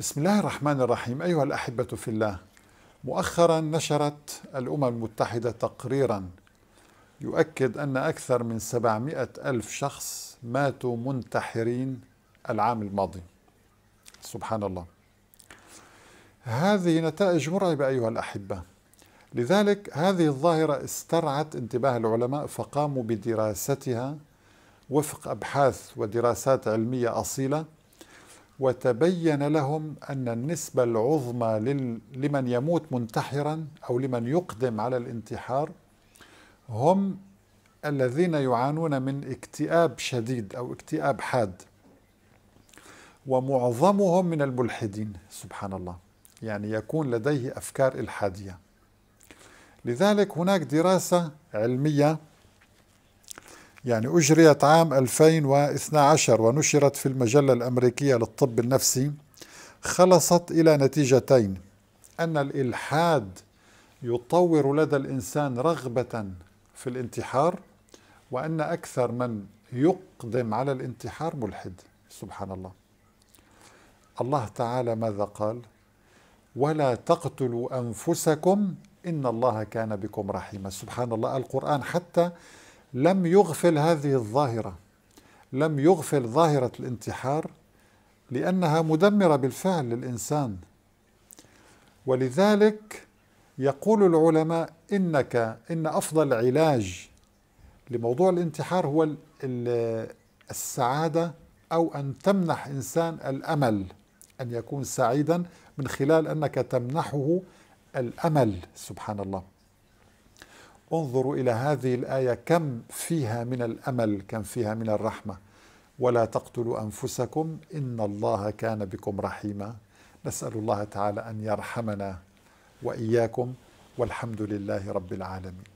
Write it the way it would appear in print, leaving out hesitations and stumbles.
بسم الله الرحمن الرحيم. أيها الأحبة في الله، مؤخرا نشرت الأمم المتحدة تقريرا يؤكد أن أكثر من 700,000 شخص ماتوا منتحرين العام الماضي. سبحان الله، هذه نتائج مرعبة أيها الأحبة. لذلك هذه الظاهرة استرعت انتباه العلماء فقاموا بدراستها وفق أبحاث ودراسات علمية أصيلة، وتبين لهم أن النسبة العظمى لمن يموت منتحرا أو لمن يقدم على الانتحار هم الذين يعانون من اكتئاب شديد أو اكتئاب حاد، ومعظمهم من الملحدين. سبحان الله، يعني يكون لديه أفكار إلحادية. لذلك هناك دراسة علمية يعني أجريت عام 2012 ونشرت في المجلة الأمريكية للطب النفسي، خلصت إلى نتيجتين: أن الإلحاد يطور لدى الإنسان رغبة في الانتحار، وأن أكثر من يقدم على الانتحار ملحد. سبحان الله. الله تعالى ماذا قال؟ ولا تقتلوا أنفسكم إن الله كان بكم رحيما. سبحان الله، القرآن حتى لم يغفل هذه الظاهرة، لم يغفل ظاهرة الانتحار، لأنها مدمرة بالفعل للإنسان. ولذلك يقول العلماء إن أفضل علاج لموضوع الانتحار هو السعادة، أو أن تمنح إنسان الأمل أن يكون سعيدا من خلال أنك تمنحه الأمل. سبحان الله، انظروا إلى هذه الآية، كم فيها من الأمل، كم فيها من الرحمة. ولا تقتلوا أنفسكم إن الله كان بكم رحيما. نسأل الله تعالى أن يرحمنا وإياكم، والحمد لله رب العالمين.